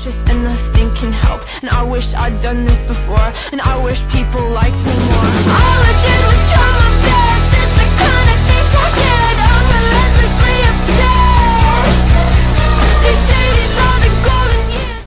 anxious and nothing can help. And I wish I'd done this before. And